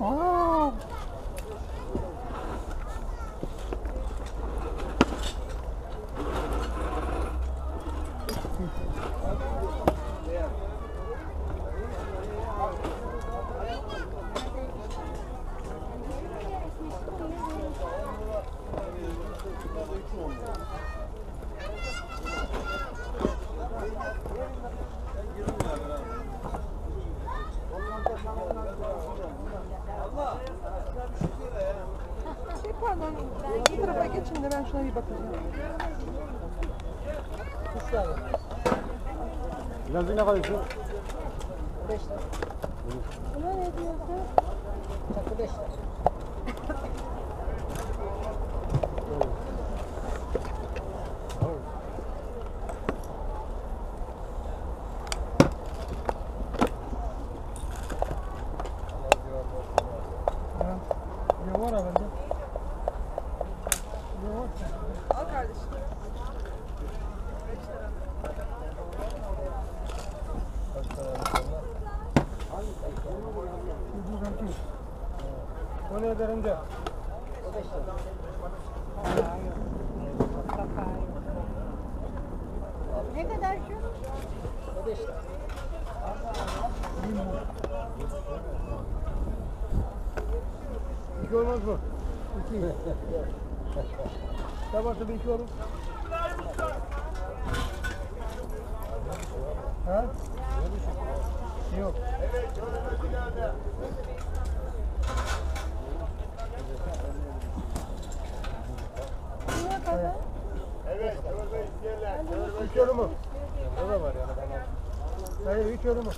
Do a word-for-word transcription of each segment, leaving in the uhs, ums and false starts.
Aa. Pardon, bu tarafa geçin de ben şuna bir bakacağım. Kuşlar. Birazcık ne kalıyorsun? beş lira. Buna ne diyorsun? Çakı beş lira. Ya var abi. Al kardeşim. Bu ne ederim de? Ne kadar şu? O beş lira. İki olmaz mı? İki. Tabii bir iki olur. Ha? Yok. Evet. Üç olur mu? O da var yani. Hayır, üç olur mu?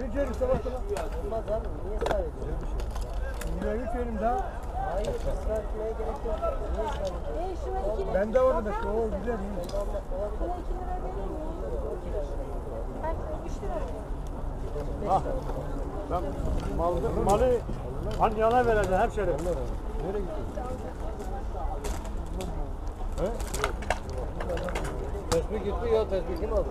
Üç olur sabahına. Olmaz abi. Niye sahip? Yine üç olur daha. Hayır, ısrar etmeye gerek yok. E, ben de orada da o güzel değil mi? Buna iki lira verir mi? Ben üç lira verir. Ah, ben malı, malı hanyana vereceğim hemşerim. Nereye gidiyorsun? He? Tesbih gitti ya, tesbih kim aldı?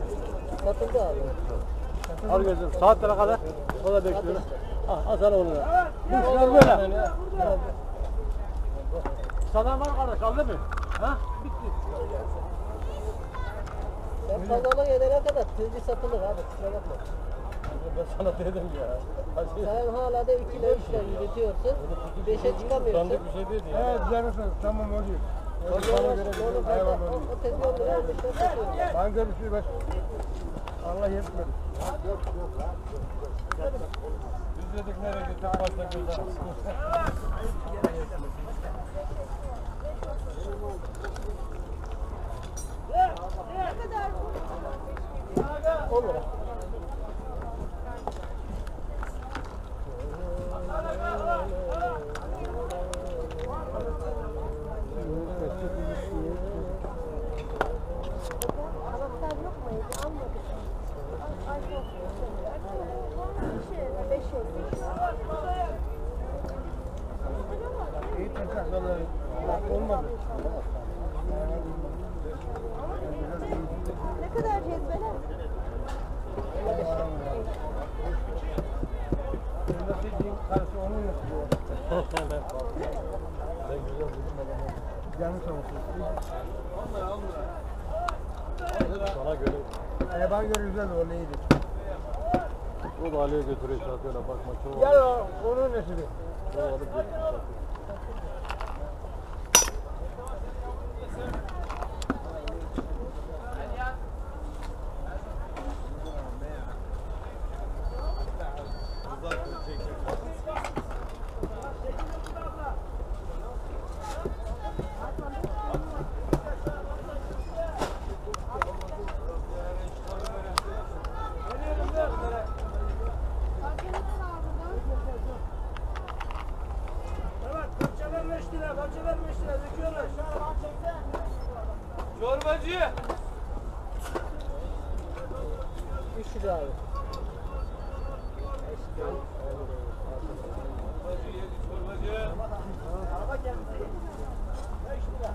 Satıldı abi. Al gözüm, saatlere kadar. O da bekliyorum. Ah, al sana onu da. Müşler böyle. Salam var kardeş, aldı mı? Ha? Bitti. Sen pazarlık edene kadar tırcı satılır abi, kusura bakma. Ben sana dedim ya. Sen hala da iki ile üç ile yürütüyorsun, beşe çıkamıyorsun. Sandık bir şey değil ya. Evet, düzelmişsiniz, tamam oluyor. O tezgah olur, her bir şey satıyorsun. Ben görüşürüz, ben. Allah yetmedi. Yok, yok, yok. Biz dedik nereye gittik, başta güzel. Olur. Olmadı. Ne kadar cezbeler? Bana göre güzel o neydi? O da Ali'ye götürüyor şarkıyla bakma çoğu. Gel o, onun nesini? O alıp götürüyor şarkıyla. Çorbacı! Üç lira abi. Çorbacı yedi, çorbacı. Araba kendisi yedi. Beş lira.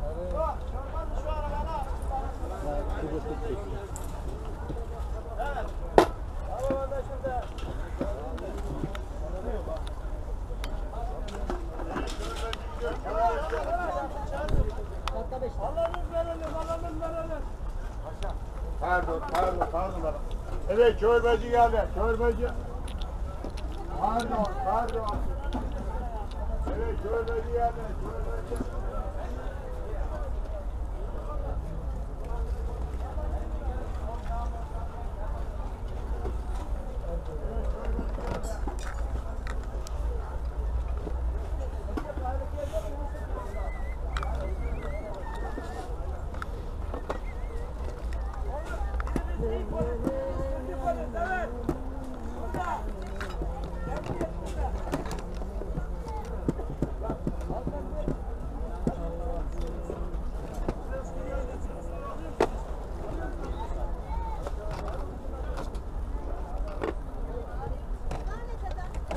Çorbacı şu arabada. Çorbacı şu arabada. Evet. Arabada şurada. Alalım verelim, alalım verelim. Paşa. Pardon, pardon, pardon. Evet, çorbacı geldi, çorbacı. Pardon, pardon. Evet, çorbacı geldi, çorbacı.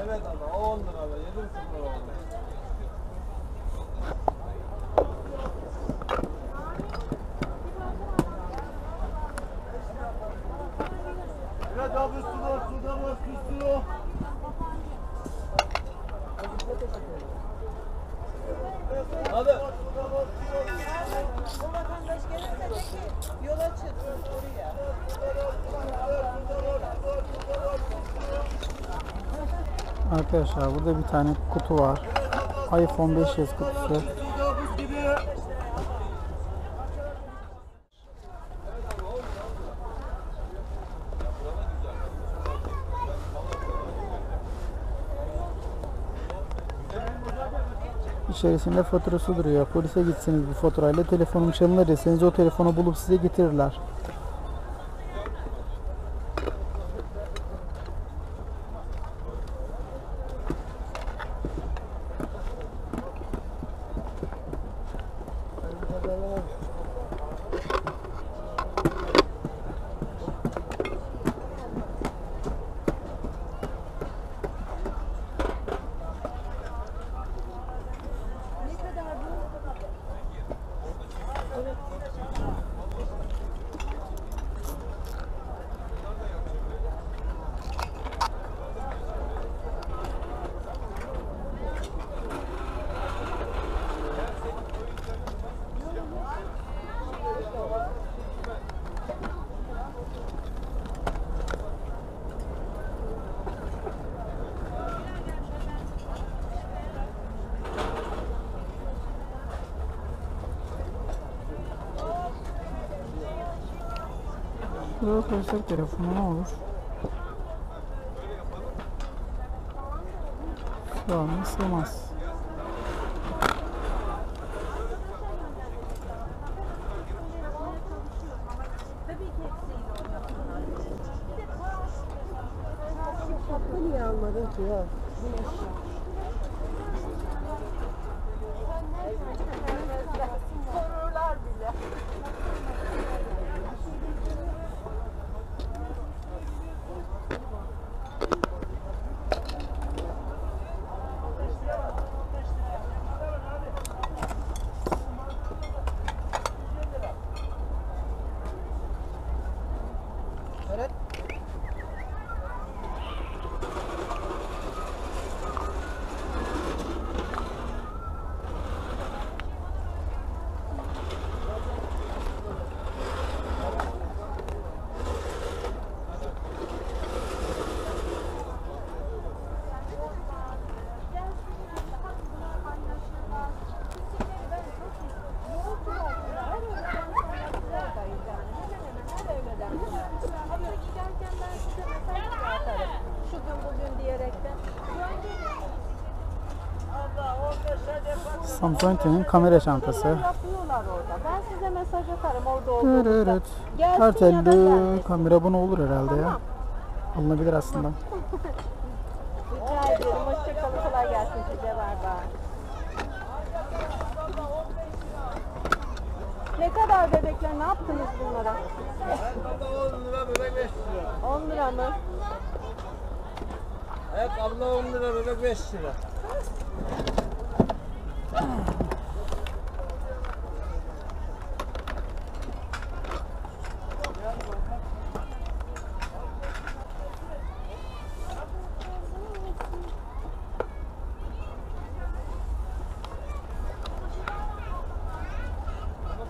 Evet abla, on lira abla, yedim sıfır oldu. Evet abi, suda, suda, suda, suda. Abi. Bu vatandaş gelirse de ki yola çıksın oraya. Arkadaşlar burada bir tane kutu var. iPhone beş S kutusu. İçerisinde faturası duruyor. Polise gitseniz bu faturayla telefonum çalınır deseniz o telefonu bulup size getirirler. Burada arkadaşlar telefonu ne olur? Şu an ıslamaz. Kapı niye almadın ki ya? Sorurlar bile. Samsung'un kamera çantası. Ben size mesaj atarım orada olduğunuzda. Her türlü kamera buna olur herhalde ya. Alınabilir aslında. Rica ederim. Hoşçakalın. Kolay gelsin size. Ne kadar bebekler? Ne yaptınız bunlara? on lira bebek beş lira. on lira mı? Evet abla, on lira bebek beş lira. Hadi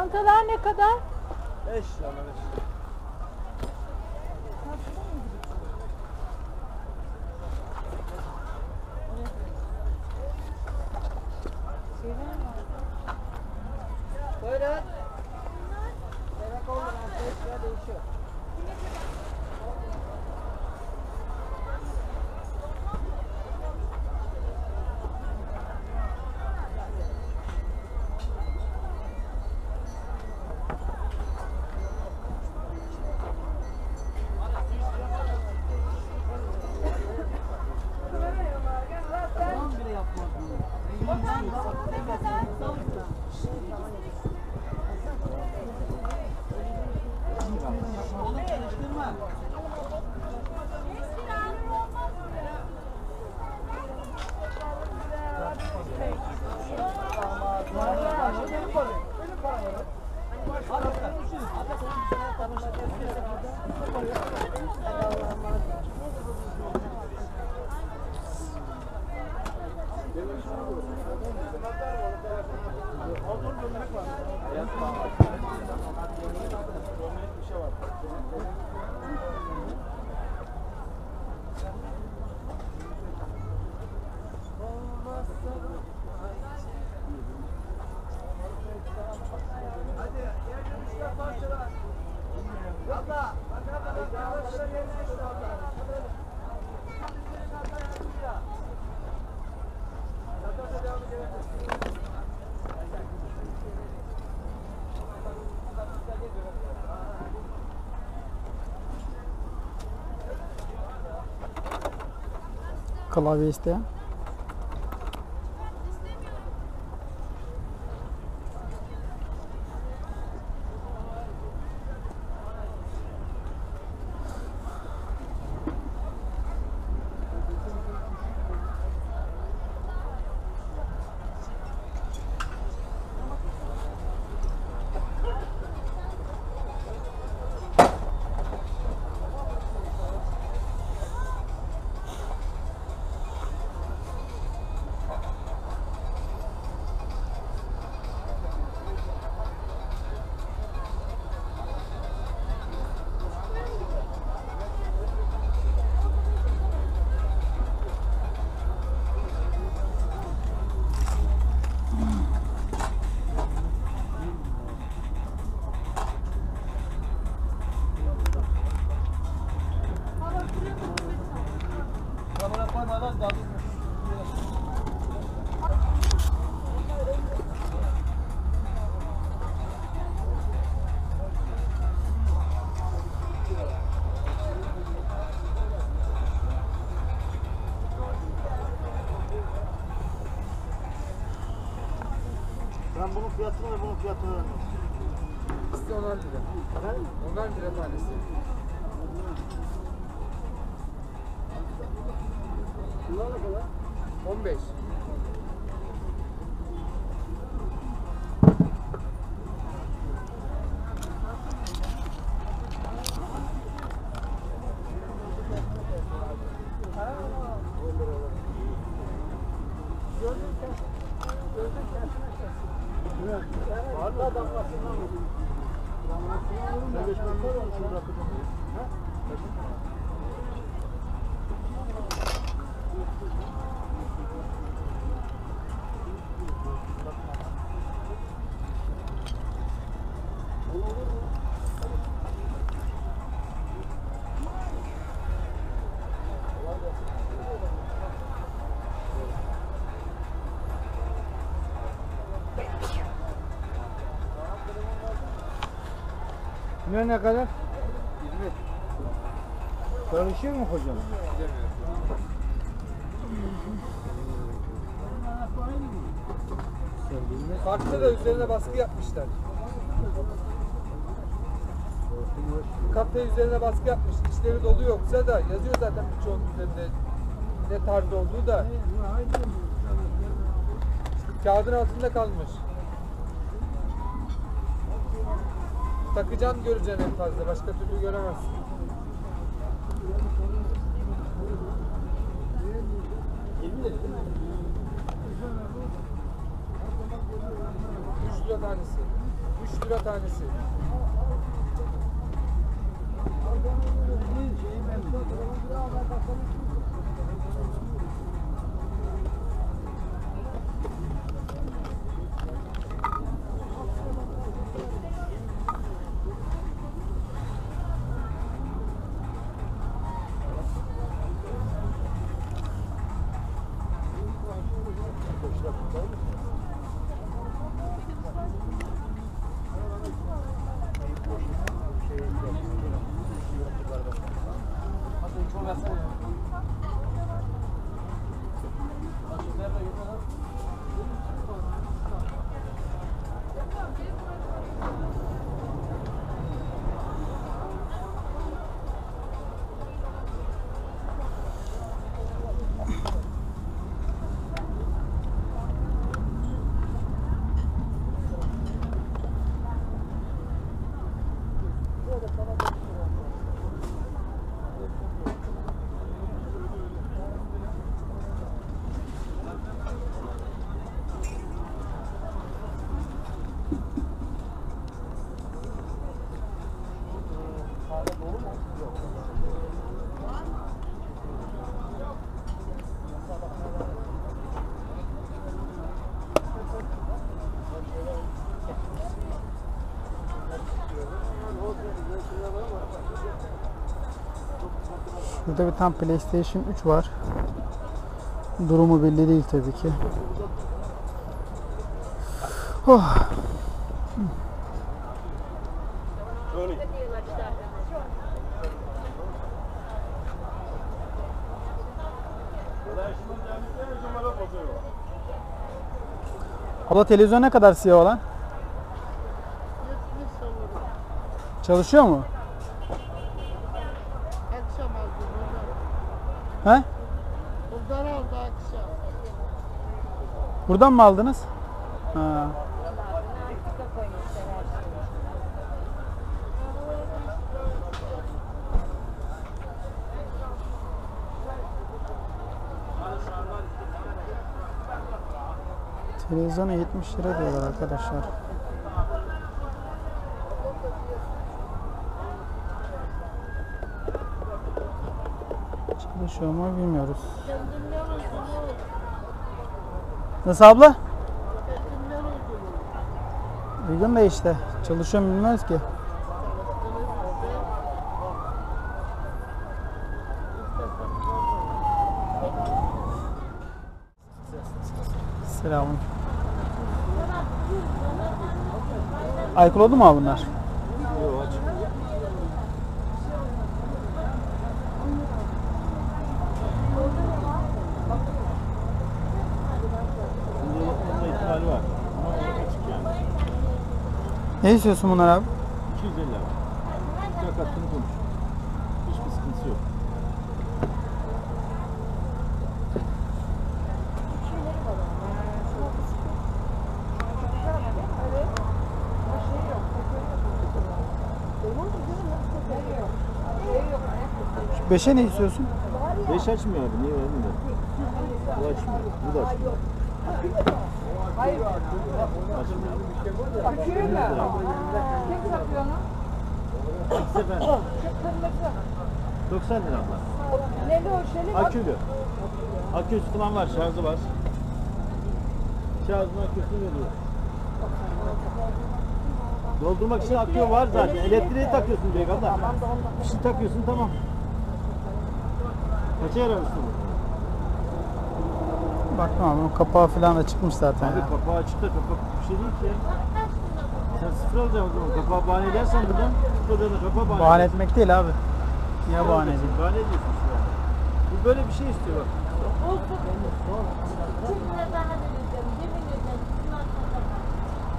Çantalar ne kadar? beş lira. Buyurun. Demek olmadan beş lira değişiyor. Klavye isteyen. Ben bunun fiyatını ve bunun fiyatını öğrendim. İkisi onar lira. Efendim? Onar lira tanesi. Bunlar ne kadar? on beş. Ne ne kadar? yirmi. Çalışıyor mu hocam? Farklı da üzerine baskı yapmışlar. Kafe üzerine baskı yapmış. İçleri dolu yoksa da yazıyor zaten birçok üzerinde ne tarz olduğu da. Kağıdın altında kalmış. Takacaksın, göreceksin en fazla. Başka türlü göremezsin. Üç lira tanesi. üç lira tanesi. Şurada bir tam PlayStation üç var. Durumu belli değil tabii ki. Oh. Abla televizyon ne kadar siyah olan? Çalışıyor mu? He? Buradan aldı akşam. Buradan mı aldınız? Ha. Televizyona yetmiş lira diyorlar arkadaşlar. Çalışıyor mu bilmiyoruz. Nasıl abla? Uygun da işte. Çalışıyor mu bilmiyoruz ki. Selamın. Alkol oldu mu abi bunlar? Yok, açık. Ne istiyorsun bunlar abi? iki yüz elli abi. Bak hakkını konuş. Hiçbir sıkıntısı yok. Şu beşe ne istiyorsun? beş açmıyor abi. Niye verdin de? Bu açmıyor. Bu da açmıyor. Hayır. Akıyor mu? Tek satıyor onu. İkisi ben. doksan lira abla. Neli o şeli? Akülü. Akülü falan var, şarjı var. Şarjına akülü veriyor. Doldurmak için akıyor var zaten. Elektriği takıyorsun direkt abla. Bir şey takıyorsun, tamam. Kaça yararsın bu? Bakma bunun kapağı falan da çıkmış zaten. Abi ya. Kapağı açık da kapak bir şey değil ki ya. Sen sıfır alacaksın o zaman. Kapağı bahane edersen buradan tutmadığını kapağı bahane, bahane etmek değil abi. Niye bahane edeyim? Bahane ediyorsun şu an. Bu böyle bir şey istiyor bak.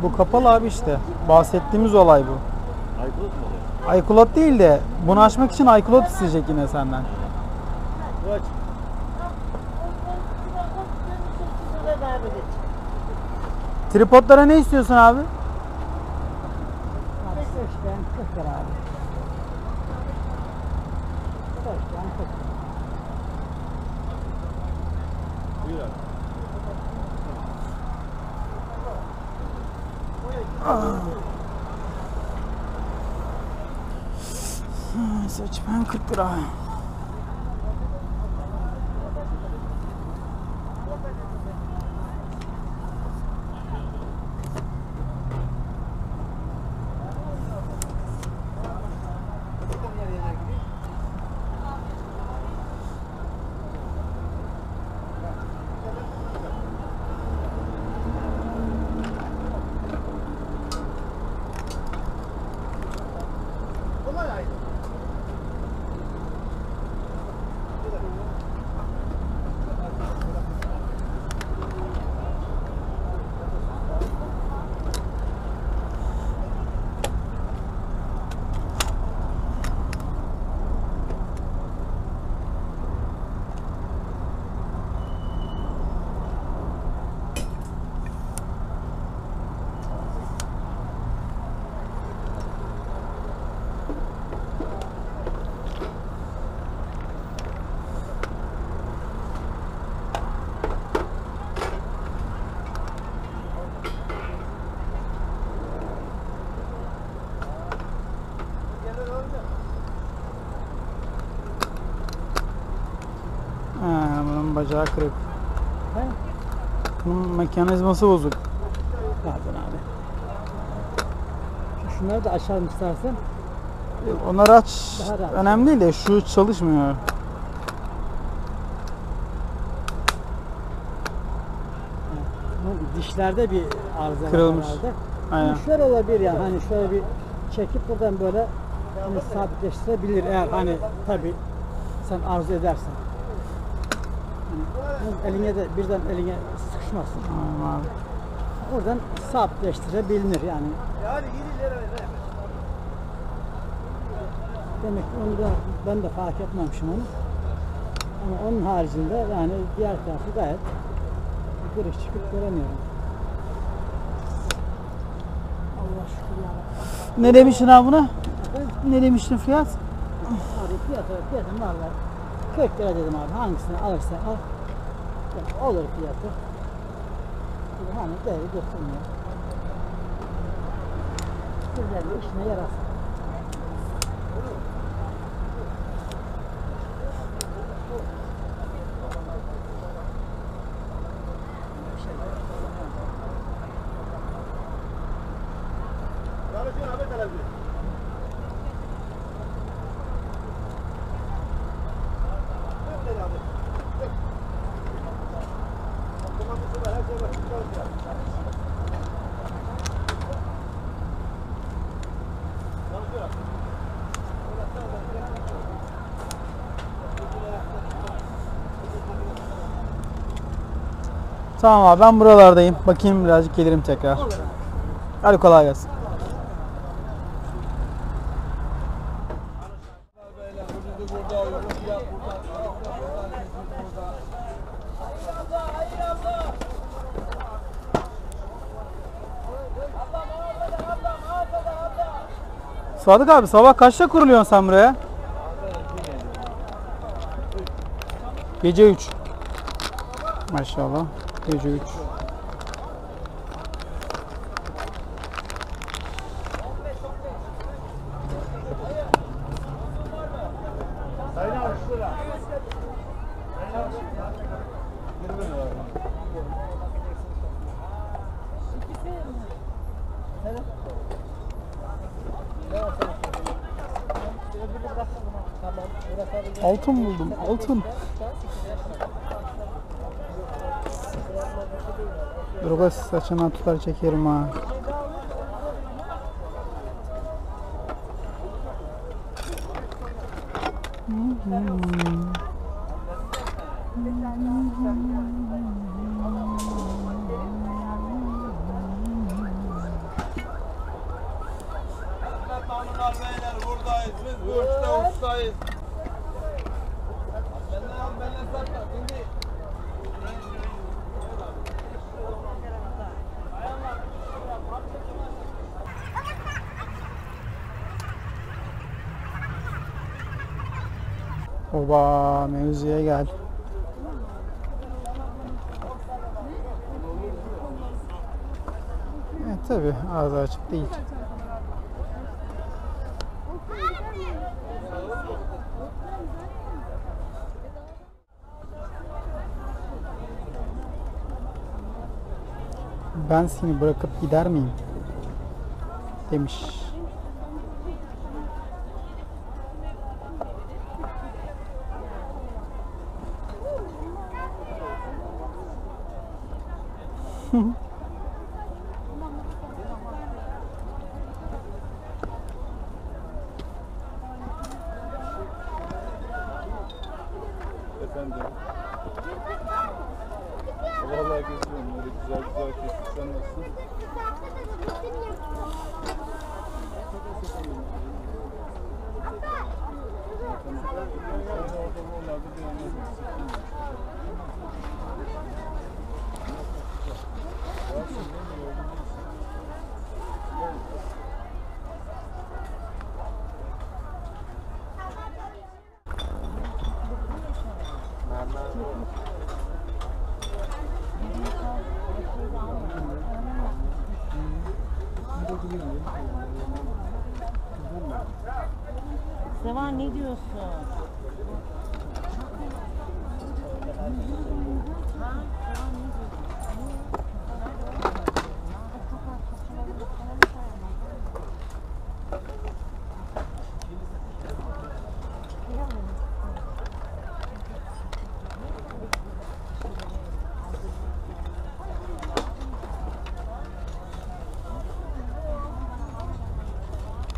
Bu kapalı abi işte. Bahsettiğimiz olay bu. iCloud mu oluyor? iCloud değil de bunu açmak için iCloud isteyecek yine senden. Bu açık. Tripodlara ne istiyorsun abi? kırk lira abi. kırk lira. seçmen kırk lira. Bacağı kırık. He? Bunun mekanizması bozuk. Pardon abi. Şunları da açalım istersen. Onları aç. Önemli değil de şu çalışmıyor. Dişlerde bir arıza kırılmış. Aynen. Şöyle olabilir ya. Yani. Hani şöyle bir çekip buradan böyle hani sabitleştirebilir eğer hani tabii sen arzu edersen. Eline de birden eline sıkışmasın. Tamam. Oradan sabitleştirebilir yani. Yani demek ki onu da ben de fark etmemişim onu. Ama onun haricinde yani diğer tarafı gayet kırık çıkıp göremiyorum. Allah şükür ya. Ne demiştin abi buna? Ne demiştin fiyat? Abi fiyat dedim vallahi. kırk lira dedim abi. Hangisini alırsa al. Yani olur fiyatı. Hani değeri götürmüyor. Güzel bir işine yarasın. Tamam abi, ben buralardayım. Bakayım birazcık, gelirim tekrar. Hadi kolay gelsin. Sadık abi, sabah kaçta kuruluyorsun sen buraya? Gece üç. Maşallah. Gece üç. Altın buldum, altın. Droga saçından tutar çekerim ha. Oba, mevzuya gel. E tabi ağzı açık değil. ben seni bırakıp gider miyim demiş. Efendim. Vallahi geziyorum. Öyle güzel güzel kestik. Sen nasılsın? Sevan ne diyorsun?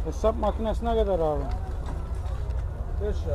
Hesap makinesi ne kadar abi? beş lira.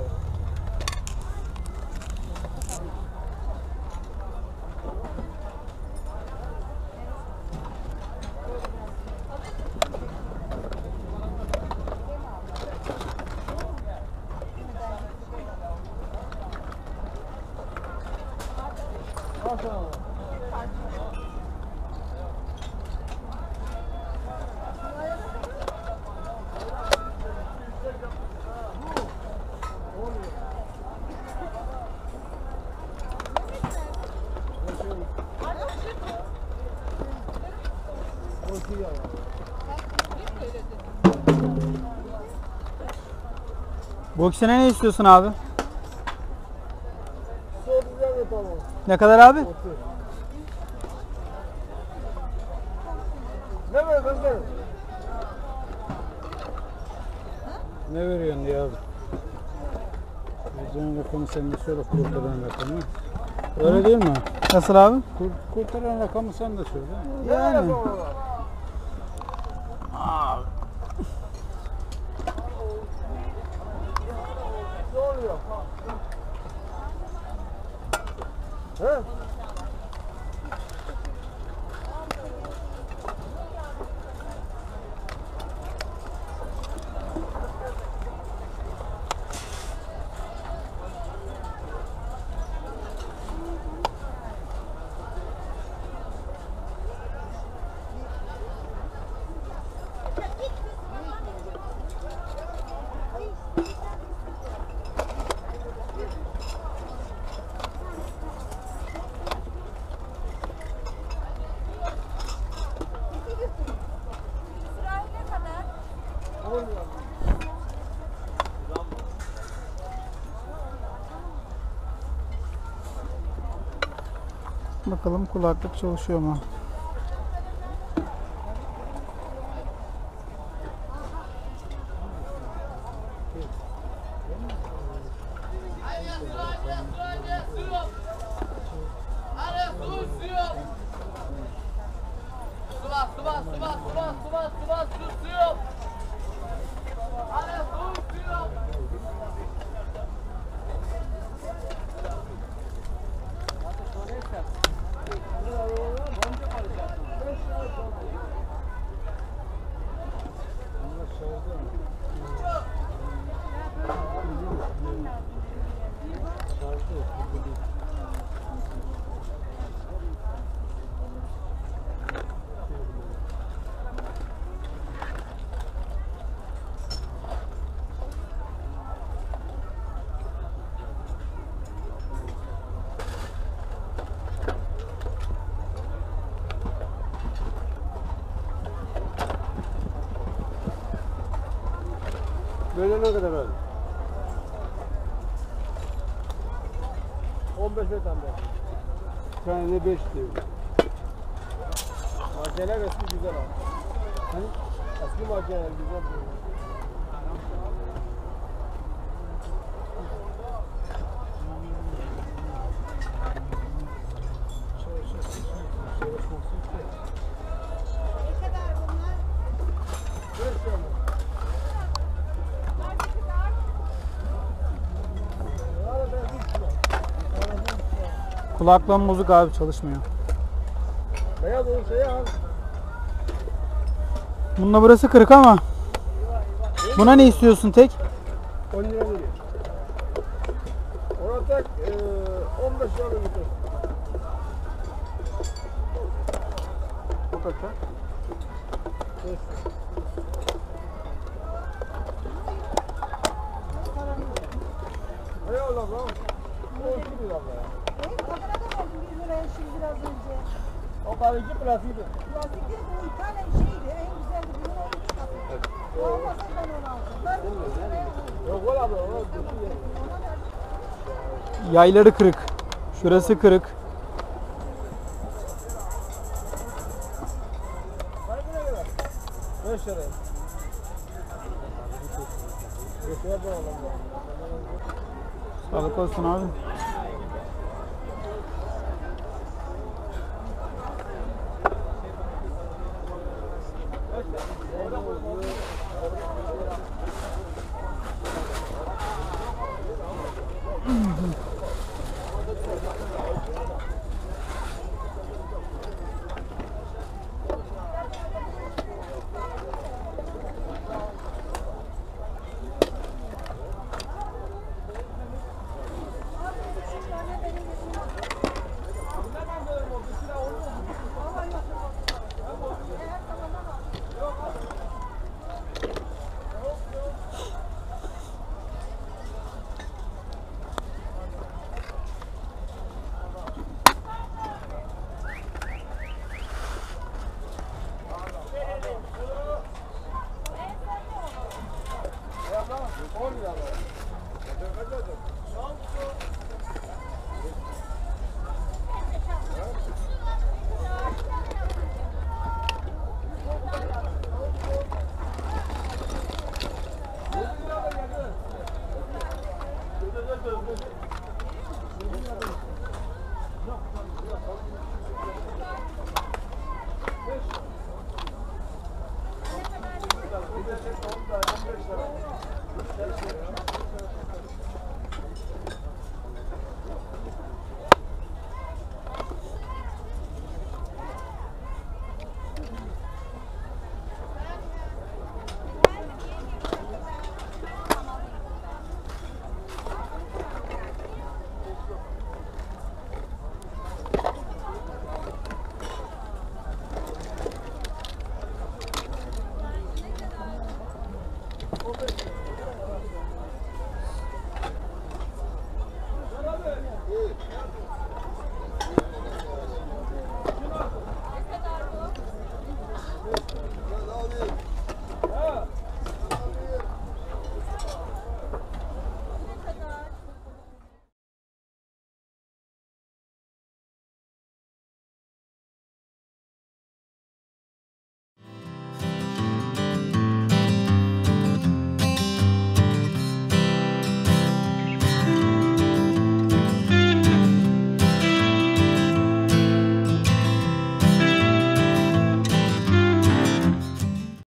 Bu ikisine ne istiyorsun abi? Ne kadar abi? Ne veriyor kızlar? Ne veriyorsun diye abi? Bizim rakamı sen de söyle, kurtaran rakamı. Öyle değil mi? Nasıl abi? Kur, kurtaran rakamı sen de söyle. Yani. He? Bakalım kulaklık çalışıyor mu? Böyle ne kadar abi? on beş lira tam ben. Yani ne beş diyor. Macele resmi güzel abi. Hı? Eski macele güzel. Kulaklığım bozuk abi, çalışmıyor. Beyaz o şey abi. Bununla burası kırık ama. Eyvah, eyvah. Buna ne istiyorsun tek? on lira veriyor. Ona tek e, on beş lira veriyor. O kaç ha? Hey Allah Allah. on lira ya. Biraz önce. O balıkçı plastikti. Plastikti bu İtalya şeydi, en güzeldi bunu olmuş tabii. Evet. Olmasa ben onu aldım. Ben bunu yok ola bu. Yayları kırık. Şurası kırık. Bana buna göre. Beş lira. Sağlık olsun abi.